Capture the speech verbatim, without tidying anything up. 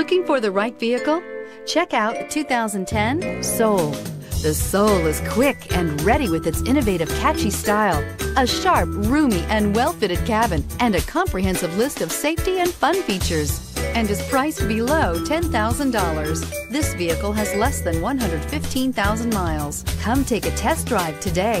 Looking for the right vehicle? Check out two thousand ten SOUL. The SOUL is quick and ready with its innovative, catchy style, a sharp, roomy, and well-fitted cabin, and a comprehensive list of safety and fun features, and is priced below ten thousand dollars. This vehicle has less than one hundred fifteen thousand miles. Come take a test drive today.